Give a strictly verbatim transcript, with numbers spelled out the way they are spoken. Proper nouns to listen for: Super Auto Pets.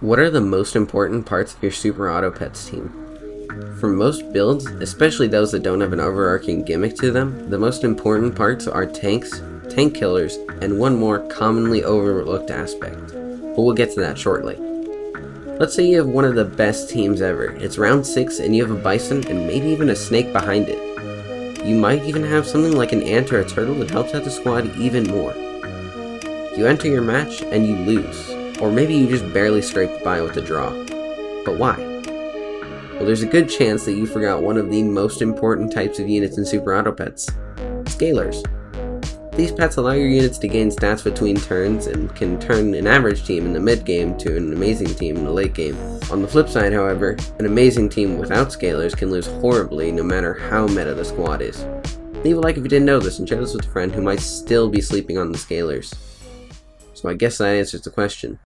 What are the most important parts of your Super Auto Pets team? For most builds, especially those that don't have an overarching gimmick to them, the most important parts are tanks, tank killers, and one more commonly overlooked aspect, but we'll get to that shortly. Let's say you have one of the best teams ever. It's round six and you have a bison and maybe even a snake behind it. You might even have something like an ant or a turtle that helps out the squad even more. You enter your match and you lose. Or maybe you just barely scraped by with a draw. But why? Well, there's a good chance that you forgot one of the most important types of units in Super Auto Pets, Scalers. These pets allow your units to gain stats between turns and can turn an average team in the mid-game to an amazing team in the late game. On the flip side, however, an amazing team without Scalers can lose horribly no matter how meta the squad is. Leave a like if you didn't know this and share this with a friend who might still be sleeping on the Scalers. So I guess that answers the question.